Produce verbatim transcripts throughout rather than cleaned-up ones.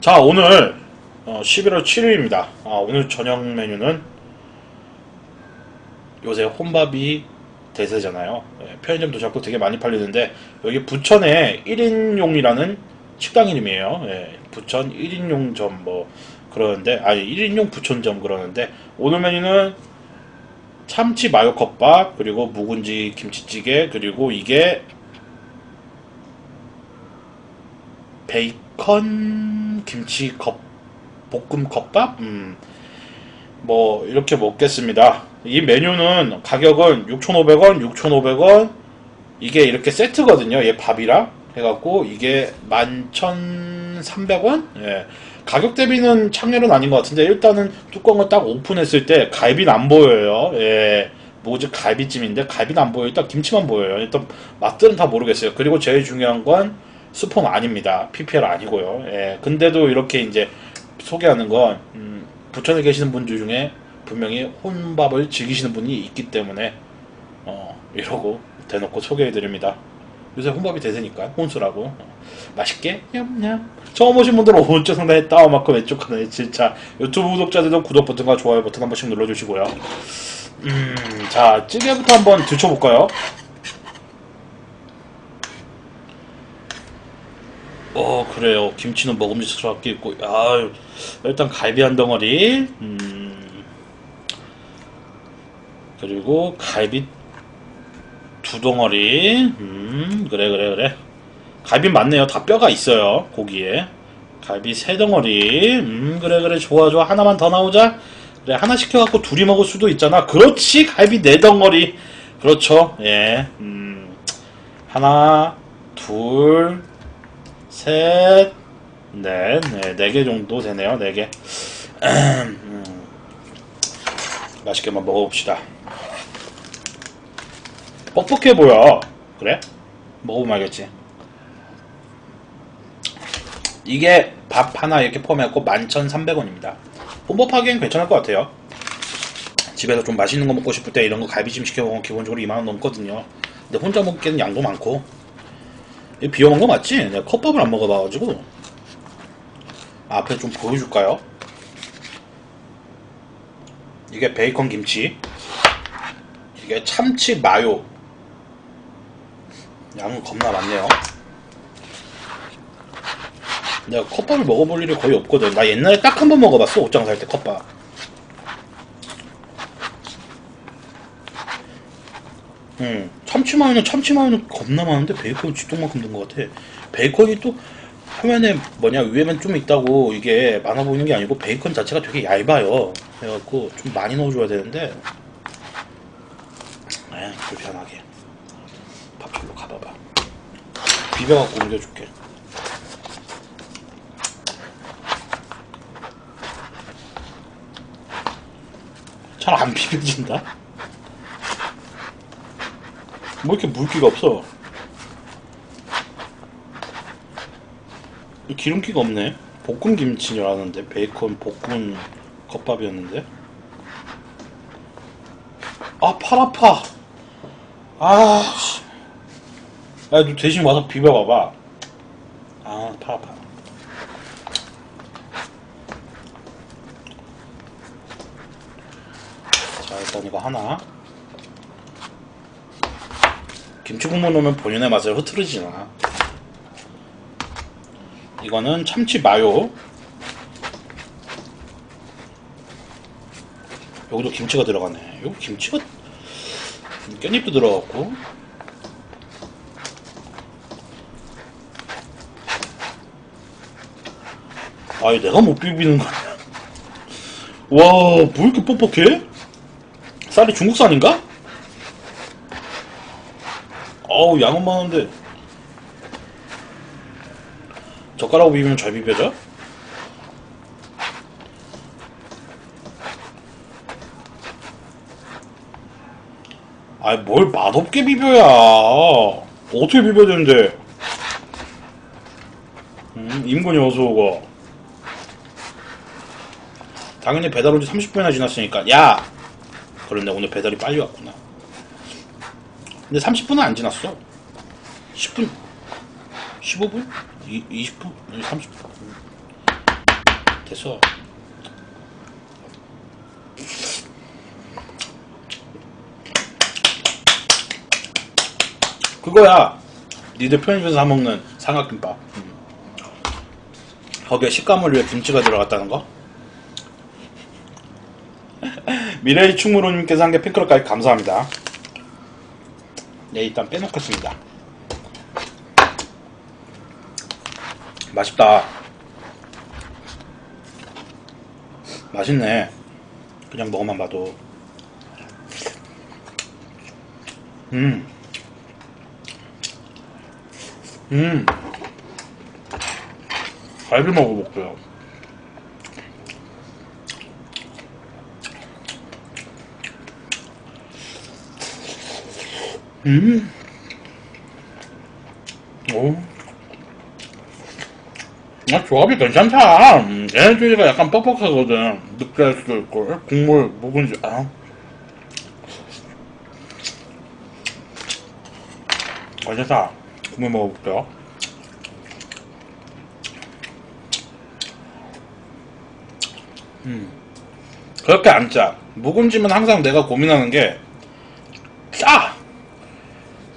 자, 오늘 십일월 칠일입니다. 오늘 저녁 메뉴는 요새 혼밥이 대세잖아요. 편의점도 자꾸 되게 많이 팔리는데, 여기 부천에 일인용이라는 식당 이름이에요. 부천 일인용점 뭐 그러는데, 아니 일인용 부천점 그러는데, 오늘 메뉴는 참치 마요컵밥, 그리고 묵은지 김치찌개, 그리고 이게 베이컨 김치볶음컵밥? 음, 뭐 이렇게 먹겠습니다. 이 메뉴는 가격은 육천오백 원, 육천오백 원, 이게 이렇게 세트거든요. 얘 밥이랑 해갖고 이게 만 천삼백 원? 예. 가격 대비는 창렬은 아닌 것 같은데, 일단은 뚜껑을 딱 오픈했을 때 갈비는 안 보여요. 예. 뭐지, 갈비찜인데 갈비는 안 보여요. 일단 김치만 보여요. 일단 맛들은 다 모르겠어요. 그리고 제일 중요한 건 스폰 아닙니다. 피피엘 아니고요. 예. 근데도 이렇게 이제 소개하는 건 음, 부천에 계시는 분들 중에 분명히 혼밥을 즐기시는 분이 있기 때문에 어, 이러고 대놓고 소개해드립니다. 요새 혼밥이 대세니까 혼수라고. 어, 맛있게 냠냠. 처음 오신 분들은 오른쪽 상단에 따오마크, 왼쪽 하단에 칠차. 유튜브 구독자들도 구독 버튼과 좋아요 버튼 한 번씩 눌러주시고요. 음, 자, 찌개부터 한번 들춰볼까요? 어, 그래요. 김치는 먹음직스럽게 있고, 아, 일단 갈비 한 덩어리. 음. 그리고 갈비 두 덩어리. 음, 그래 그래 그래. 갈비 맞네요. 다 뼈가 있어요, 고기에. 갈비 세 덩어리. 음, 그래 그래. 좋아 좋아. 하나만 더 나오자. 그래, 하나 시켜갖고 둘이 먹을 수도 있잖아. 그렇지. 갈비 네 덩어리. 그렇죠. 예. 음, 하나, 둘, 셋, 넷. 네, 네 개 정도 되네요. 네 개. 음, 맛있게만 먹어봅시다. 뻑뻑해 보여. 그래? 먹어보면 알겠지. 이게 밥 하나 이렇게 포함해갖고 만 천삼백 원입니다. 혼밥하기엔 괜찮을 것 같아요. 집에서 좀 맛있는 거 먹고 싶을 때 이런 거 갈비찜 시켜먹으면 기본적으로 이만 원 넘거든요. 근데 혼자 먹기에는 양도 많고. 이거 비워먹은 거 맞지? 내가 컵밥을 안 먹어봐가지고. 아, 앞에 좀 보여줄까요? 이게 베이컨 김치, 이게 참치 마요. 양은 겁나 많네요. 내가 컵밥을 먹어볼 일이 거의 없거든. 나 옛날에 딱 한 번 먹어봤어, 옷장 살 때 컵밥. 음, 참치 마요는 참치 마요는 겁나 많은데 베이컨 쥐똥만큼 든 것 같아. 베이컨이 또 화면에 뭐냐, 위에만 좀 있다고 이게 많아 보이는 게 아니고 베이컨 자체가 되게 얇아요. 그래갖고 좀 많이 넣어줘야 되는데. 에이, 불편하게. 밥 절로 가봐봐. 비벼갖고 옮겨줄게. 잘 안 비벼진다? 뭐 이렇게 물기가 없어. 기름기가 없네. 볶음김치라는데 베이컨 볶음 컵밥이었는데. 아, 팔 아파. 아, 야, 너 대신 와서 비벼봐봐. 아, 팔 아파. 자, 일단 이거 하나. 김치국물 넣으면 본연의 맛을 흐트러지지 않아. 이거는 참치 마요. 여기도 김치가 들어가네. 여기 김치가, 깻잎도 들어갔고. 아니, 내가 못 비비는 거야. 와, 뭐 이렇게 뻑뻑해? 쌀이 중국산인가? 어우, 양은 많은데. 젓가락으로 비비면 잘 비벼져? 아이, 뭘 맛없게 비벼야. 어떻게 비벼야 되는데. 음, 임근이 어서오고. 당연히 배달 온 지 삼십 분이나 지났으니까. 야! 그런데 오늘 배달이 빨리 왔구나. 근데 삼십 분은 안 지났어. 십 분, 십오 분, 이십 분, 삼십 분. 됐어. 그거야. 니들 편의점에서 사먹는 삼각김밥. 음. 거기에 식감을 위해 김치가 들어갔다는 거? 미래의 충무로님께서 한 개 핑크럽까지 감사합니다. 네, 일단 빼놓겠습니다. 맛있다. 맛있네. 그냥 먹어만 봐도. 음. 음. 갈비 먹어볼게요. 음. 오. 아, 조합이 괜찮다. 음, 얘네들이가 약간 뻑뻑하거든. 느끼할 수도 있고. 국물 묵은지. 아. 괜찮다. 국물 먹어볼게요. 음. 그렇게 안 짜. 묵은지면 항상 내가 고민하는 게 짜!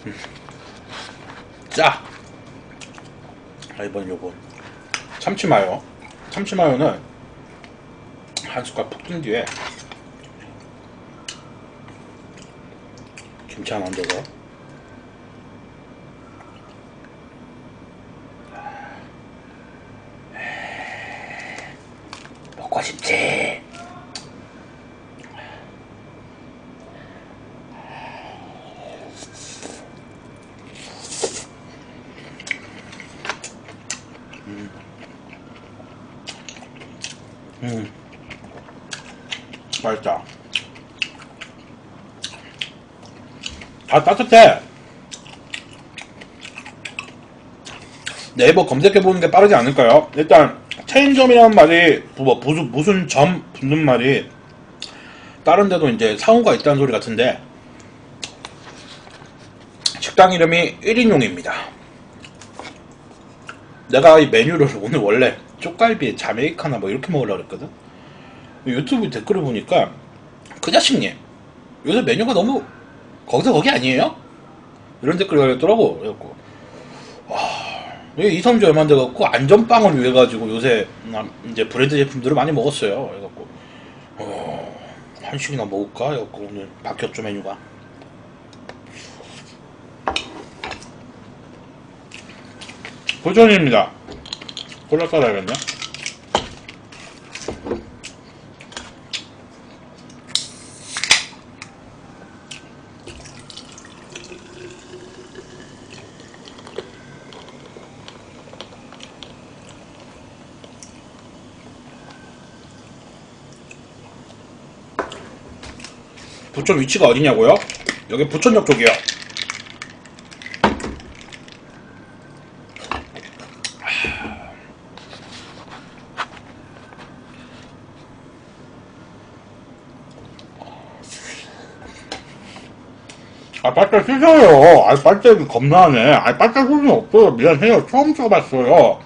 음. 짜! 아, 이번 요거 참치마요. 참치마요는 한 숟갈 푹 뜬 뒤에 김치 하나 얹어서 먹고 싶지. 음. 음. 맛있다. 다 따뜻해. 네이버 검색해보는 게 빠르지 않을까요? 일단 체인점이라는 말이 뭐 무슨, 무슨 점 붙는 말이 다른 데도 이제 상호가 있다는 소리 같은데, 식당 이름이 일 인용입니다. 내가 이 메뉴를 오늘 원래 쪽갈비, 자메이카나 뭐 이렇게 먹으려고 했거든. 유튜브 댓글을 보니까 그자식님 요새 메뉴가 너무 거기서 거기 아니에요? 이런 댓글이 달렸더라고. 그래갖고 와, 이 섬지 얼마 안 돼갖고, 안전빵을 위해가지고, 요새, 이제 브랜드 제품들을 많이 먹었어요. 그래갖고, 어, 한식이나 먹을까? 그래갖고, 오늘 바뀌었죠, 메뉴가. 고전입니다. 콜라 깔아야겠네. 부천 위치가 어디냐고요? 여기 부천역 쪽이요. 아, 빨대 쓰세요. 아, 빨대 겁나네. 아, 빨대 소리는 없어요. 미안해요. 처음 써봤어요.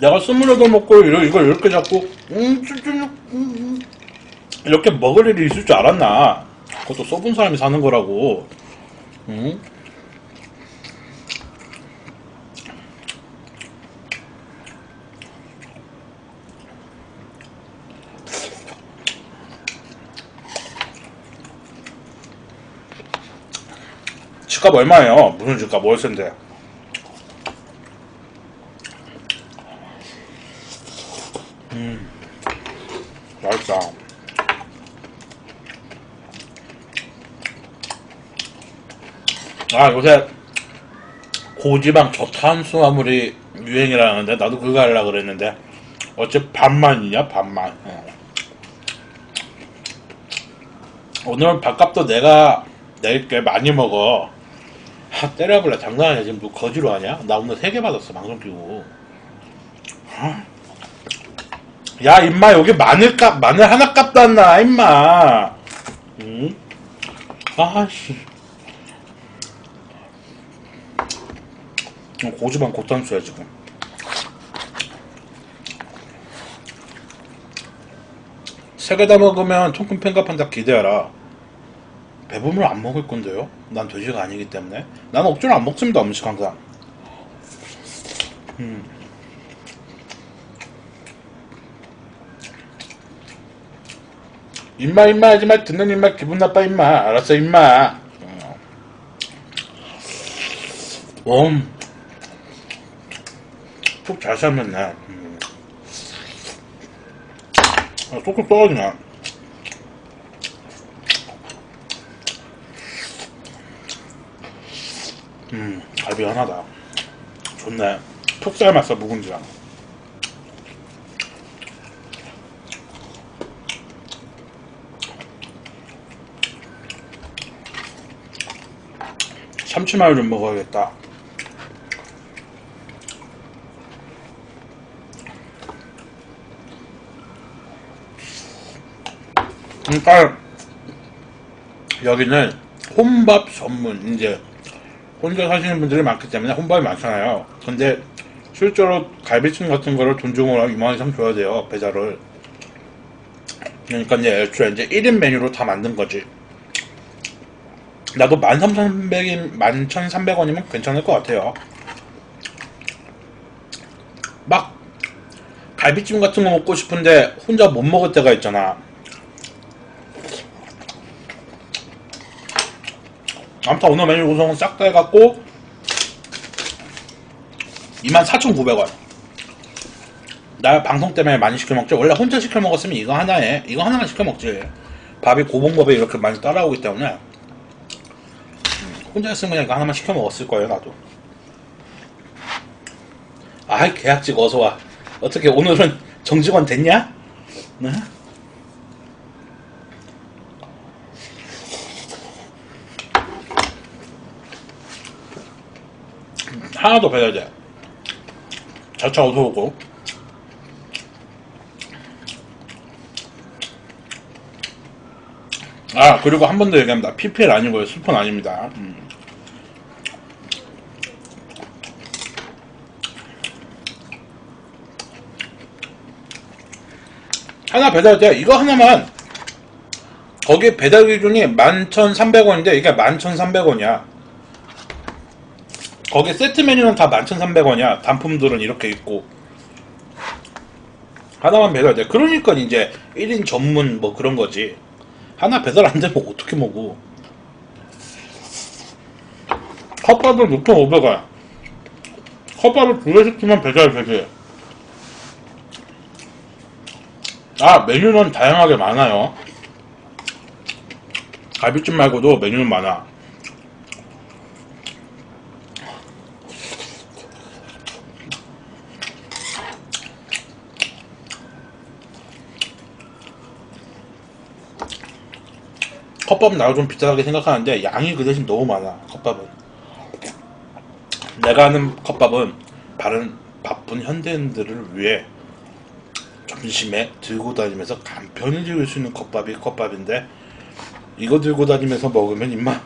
내가 스물여덟 먹고 이걸 이렇게 잡고 음, 쭈쭈쭈 이렇게 먹을 일이 있을 줄 알았나. 그것도 써본 사람이 사는 거라고. 응? 집값 얼마예요? 무슨 집값? 월세인데. 음, 맛있다. 아, 요새 고지방 저탄수화물이 유행이라는데 나도 그거 하려고 그랬는데 어째 반만이냐 반만. 어. 오늘 밥값도 내가 낼게. 많이 먹어. 아, 때려볼래. 장난하냐. 지금 뭐 거지로 하냐. 나 오늘 세 개 받았어 방송 끼고. 야 임마, 여기 마늘값 마늘 하나값도 안 나 임마. 응? 아씨. 고주 반 고탄수야 지금. 세 개 다 먹으면 통큰 팽갑한 닭 기대하라. 배부르면 안 먹을 건데요. 난 돼지가 아니기 때문에. 난 억지로 안 먹습니다, 음식 항상. 음. 임마 임마 하지 마. 듣는 임마 기분 나빠 임마. 알았어 임마. 웜. 푹 잘 삶았네. 음. 아, 쏙쏙 떨어지네. 음, 갈비 하나다. 좋네. 푹 삶았어, 묵은지랑. 참치마요 좀 먹어야겠다. 그러니까 여기는 혼밥 전문, 이제 혼자 사시는 분들이 많기 때문에 혼밥이 많잖아요. 근데 실제로 갈비찜 같은 거를 돈 주고 이만 원 이상 줘야 돼요, 배자를. 그러니까 이제 애초에 이제 일 인 메뉴로 다 만든 거지. 나도 만 천삼백 원이면 괜찮을 것 같아요. 막 갈비찜 같은 거 먹고 싶은데 혼자 못 먹을 때가 있잖아. 아무튼 오늘 메뉴 구성은 싹 다 해갖고 이만 사천구백 원. 나 방송 때문에 많이 시켜먹지. 원래 혼자 시켜먹었으면 이거 하나에 이거 하나만 시켜먹지. 밥이 고봉밥에 이렇게 많이 따라오기 때문에 혼자 했으면 그냥 이거 하나만 시켜먹었을 거예요, 나도. 아이, 계약직 어서와. 어떻게 오늘은 정직원 됐냐? 네? 하나 더 배야 돼. 자차 어서오고. 아, 그리고 한 번 더 얘기합니다. 피피엘 아니고요. 스폰 아닙니다. 음. 하나 배달 때 이거 하나만. 거기 배달 기준이 만 천삼백 원인데 이게 만 천삼백 원이야. 거기 세트 메뉴는 다 만 천삼백 원이야. 단품들은 이렇게 있고. 하나만 배달 돼. 그러니까 이제 일 인 전문 뭐 그런 거지. 하나 배달 안 되면 어떻게 먹어? 컵밥은 육천오백 원. 컵밥을 두 개 시키면 배달 되지. 아, 메뉴는 다양하게 많아요. 갈비찜 말고도 메뉴는 많아. 컵밥은 나도 좀 비싸게 생각하는데 양이 그 대신 너무 많아. 컵밥은 내가 하는 컵밥은 바른 바쁜 현대인들을 위해 점심에 들고 다니면서 간편히 즐길 수 있는 컵밥이 컵밥인데, 이거 들고 다니면서 먹으면 임마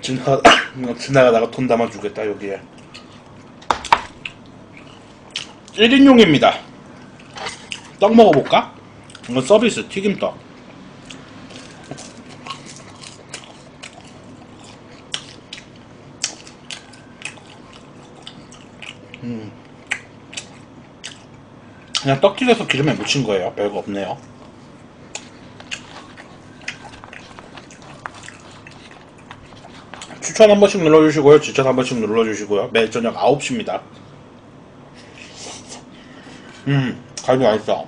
지나가, 지나가다가 돈 담아주겠다. 여기에 일 인용입니다 떡 먹어볼까? 이건 서비스 튀김떡. 음. 그냥 떡 튀겨서 기름에 묻힌 거예요. 별거 없네요. 추천 한 번씩 눌러주시고요. 지천 한 번씩 눌러주시고요. 매일 저녁 아홉 시입니다. 음, 갈비 맛있어.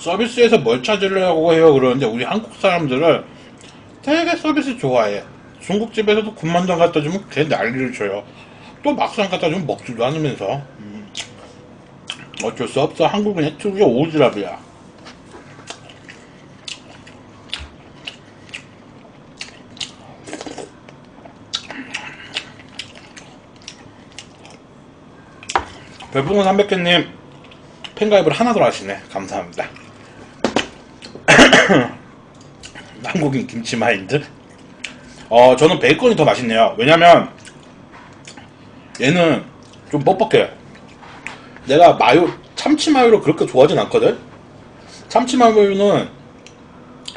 서비스에서 뭘 찾으려고 해요? 그러는데 우리 한국 사람들은 되게 서비스 좋아해. 중국집에서도 군만두 갖다주면 걔 난리를 쳐요. 또 막상 갖다주면 먹지도 않으면서. 음. 어쩔 수 없어. 한국인의 특유의 오지랖이야. 별풍선 삼백 개님 팬가입을 하나 더 하시네. 감사합니다. 한국인 김치 마인드? 어, 저는 베이컨이 더 맛있네요. 왜냐면 얘는 좀 뻑뻑해. 내가 마요, 참치 마요를 그렇게 좋아하진 않거든? 참치 마요는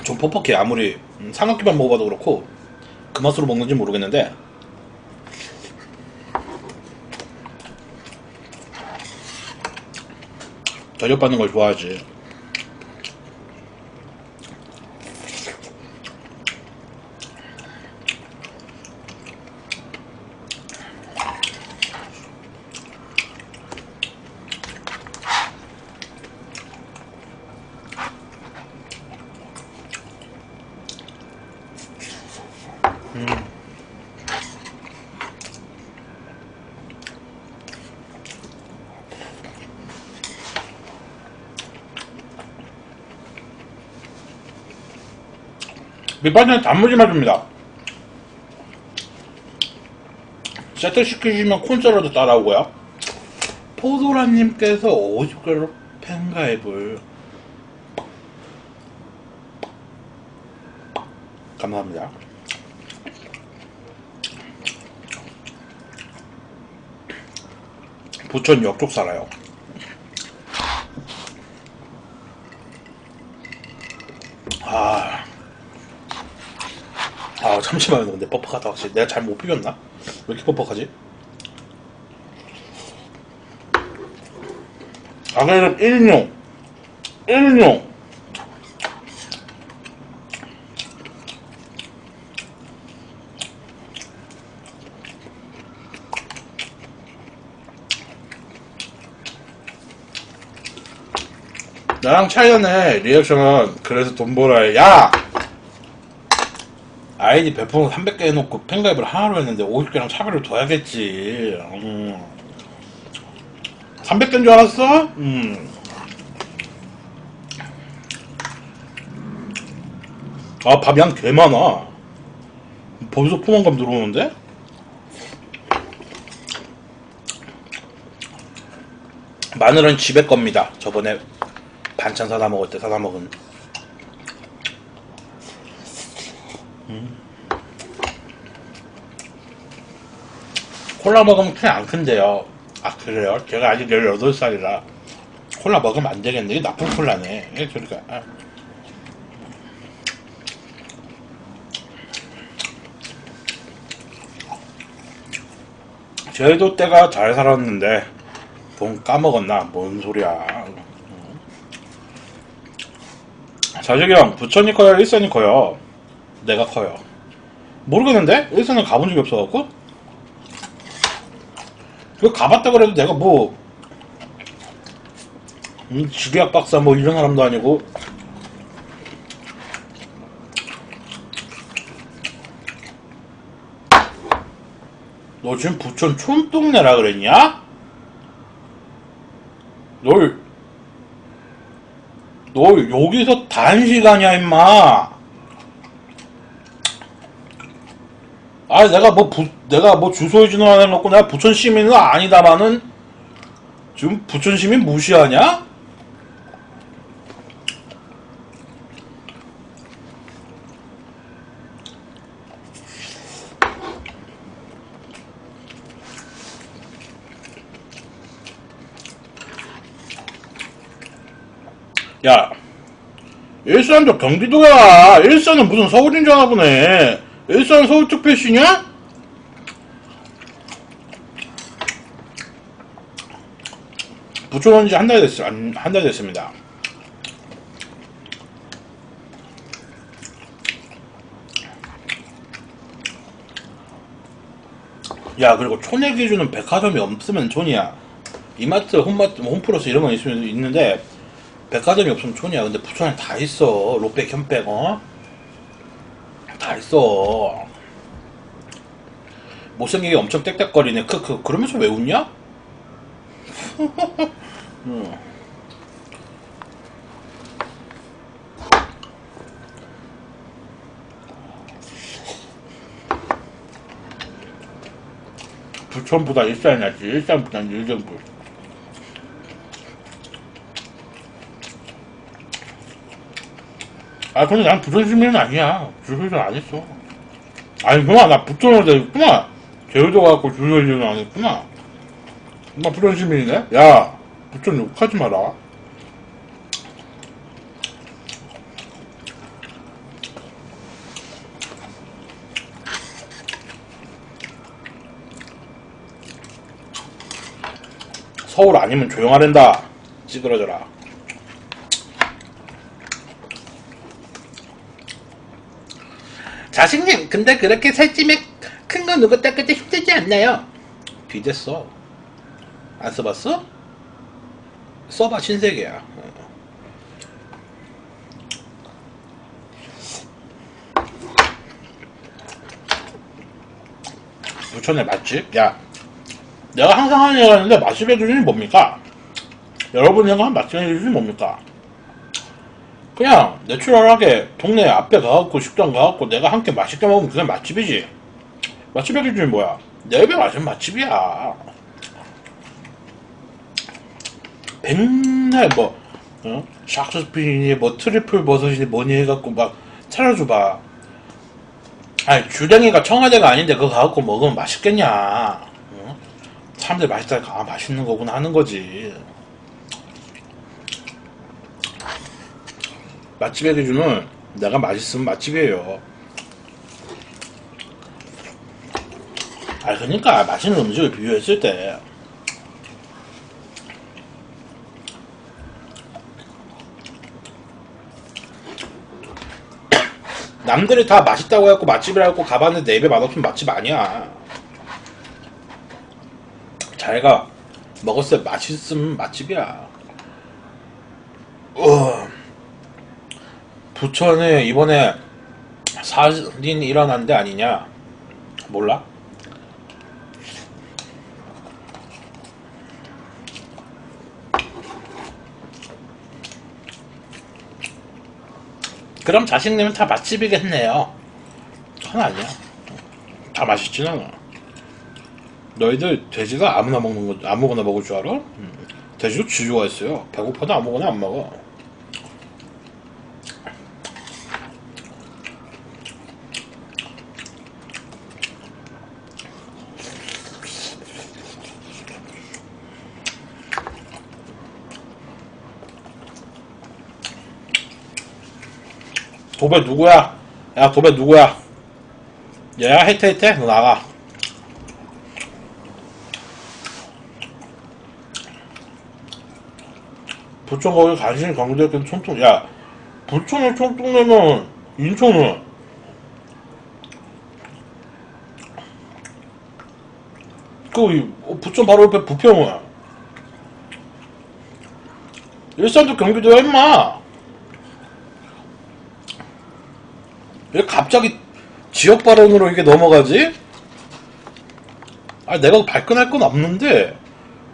좀 뻑뻑해. 아무리 삼각김밥 먹어봐도 그렇고 그 맛으로 먹는지 모르겠는데, 저격받는 걸 좋아하지. 음. 밑반찬 단무지 맛입니다. 세트 시키시면 콘서트도 따라오고요. 포도라님께서 오십 개로 팬가입을 감사합니다. 부천 역쪽 살아요. 아, 아 참치마요 근데 뻑뻑하다 확실히. 내가 잘 못 비볐나? 왜 이렇게 뻑뻑하지? 아, 그래도 일 인용 일 인용 나랑 차이언의 리액션은 그래서 돈 벌어야. 야! 아이디 별풍선 삼백 개 해놓고 팬가입을 하나로 했는데 오십 개랑 차별을 둬야겠지. 음. 삼백 개인 줄 알았어? 음. 아, 밥 양 개 많아. 벌써 포만감 들어오는데? 마늘은 집에 겁니다. 저번에 반찬 사다 먹을 때 사다 먹은. 음. 콜라 먹으면 큰 안 큰데요. 아, 그래요? 제가 아직 열여덟 살이라 콜라 먹으면 안 되겠네. 이게 나쁜 콜라네. 이게 저리가. 아. 저희도 때가 잘 살았는데 돈 까먹었나? 뭔 소리야. 자식형, 부천이 커요? 일산이 커요? 내가 커요. 모르겠는데? 일산은 가본 적이 없어갖고? 그 가봤다 그래도 내가 뭐, 음, 지리학 박사 뭐 이런 사람도 아니고. 너 지금 부천 촌동네라 그랬냐? 널 너 여기서 단식하냐 임마. 아, 내가 뭐 부, 내가 뭐 주소에 진화해 놓고 내가 부천 시민은 아니다마는 지금 부천 시민 무시하냐? 야, 일산도 경기도야. 일산은 무슨 서울인 줄 아나보네. 일산 서울쪽 패시냐? 부천 온지 한 달 됐어. 한 달 됐습니다. 야, 그리고 촌의 기준은 백화점이 없으면 촌이야. 이마트, 홈마트, 홈플러스 이런 건 있으면 있는데 백화점이 없으면 촌이야. 근데 부천에 다 있어. 롯백, 현백, 어? 다 있어. 못생기게 엄청 땡땡거리네. 크크. 그러면서 왜 웃냐? 응. 부천보다 일산이 낫지. 일산보다는 일등불. 아 근데 난 부서지면 아니야. 주소일은 안 했어. 아니구나, 나 부터로 되겠구나. 제주도 가고 주소일은 안 했구나. 나 부천 시민이네? 야, 부천 욕하지 마라. 서울 아니면 조용하랜다. 찌그러져라. 자식님, 근데 그렇게 살찜에 큰 거 누구 닦을 때 힘들지 않나요? 뒤졌어. 안 써봤어? 써봐, 신세계야. 부천의 맛집? 야, 내가 항상 하는 얘기가 있는데 맛집 해주신이 뭡니까? 여러분이 하는 맛집 해주신이 뭡니까? 그냥 내추럴하게 동네 앞에 가갖고 식당 가갖고 내가 함께 맛있게 먹으면 그게 맛집이지. 맛집 해주신이 뭐야? 내 입에 맞은 맛집이야. 맨날 뭐 어? 샥스핀이니 뭐 트리플 버섯이니 뭐니 해갖고 막 차려줘봐. 아니 주댕이가 청와대가 아닌데 그거 가갖고 먹으면 맛있겠냐. 어? 사람들이 맛있다니까 아 맛있는 거구나 하는 거지. 맛집의 기준은 내가 맛있으면 맛집이에요. 아 그러니까 맛있는 음식을 비교했을 때 남들이 다 맛있다고 해갖고 맛집이라고 가봤는데 내 입에 맛없으면 맛집 아니야. 자기가 먹었을 때 맛있으면 맛집이야. 어... 부천에 이번에 살인 일어난 데 아니냐? 몰라? 그럼 자식님은 다 맛집이겠네요. 하나 아니야. 다 맛있진 않아. 너희들 돼지가 아무나 먹는 거, 아무거나 먹을 줄 알아? 응. 돼지도 지 좋아했어요. 배고파도 아무거나 안 먹어. 도배 누구야? 야 도배 누구야? 얘야 헤이트 헤이트? 너 나가. 부천 거기 간신히 강조했던 총통. 야 부천을 총통내면 인천은 그 부천 바로 옆에 부평은 일산도 경기도야 임마. 왜 갑자기 지역 발언으로 이게 넘어가지? 아 내가 발끈할 건 없는데,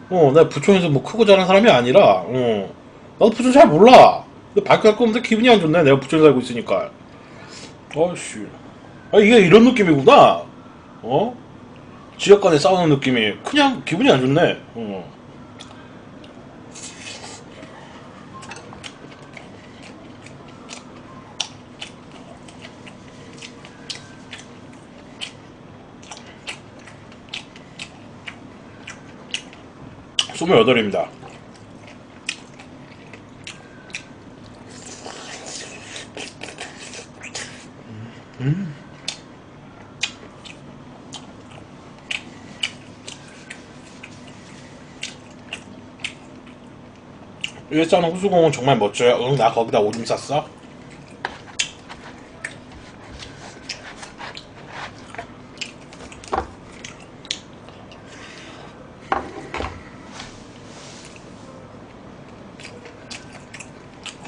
어, 내가 부천에서 뭐 크고 자란 사람이 아니라, 어, 나도 부천 잘 몰라. 근데 발끈할 건 없는데 기분이 안 좋네. 내가 부천에 살고 있으니까. 아씨, 아 이게 이런 느낌이구나. 어? 지역 간에 싸우는 느낌이 그냥 기분이 안 좋네. 어. 스물여덟입니다. 음. 일산 호수공원 정말 멋져요. 응, 나 거기다 오줌 쌌어.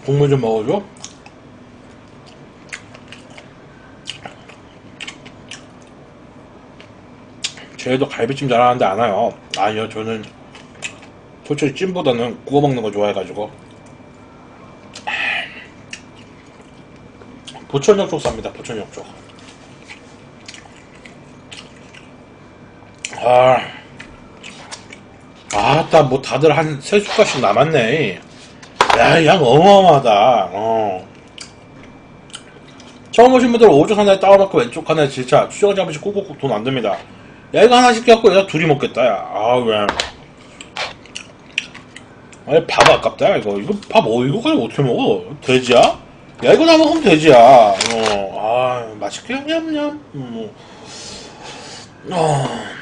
국물 좀 먹어줘. 쟤도 갈비찜 잘하는데 안 와요. 아니요, 저는 솔직히 찜보다는 구워 먹는 거 좋아해가지고. 부천역 쪽 쌉니다. 부천역 쪽. 아, 아따 뭐 다들 한 세 숟가락씩 남았네. 야, 양 어마어마하다. 어. 처음 오신 분들은 오른쪽 하나에 따와놓고 왼쪽 하나에 질차 추정 잡으시 꾹꾹꾹 돈 안듭니다. 야, 이거 하나 시켜갖고 얘가 둘이 먹겠다. 야, 아 왜? 아니 밥 아깝다. 야, 이거 이거 밥 어 이거 가지고 어떻게 먹어? 돼지야? 야, 이거 나 먹으면 돼지야. 어, 아 맛있게 냠냠냠. 음. 어.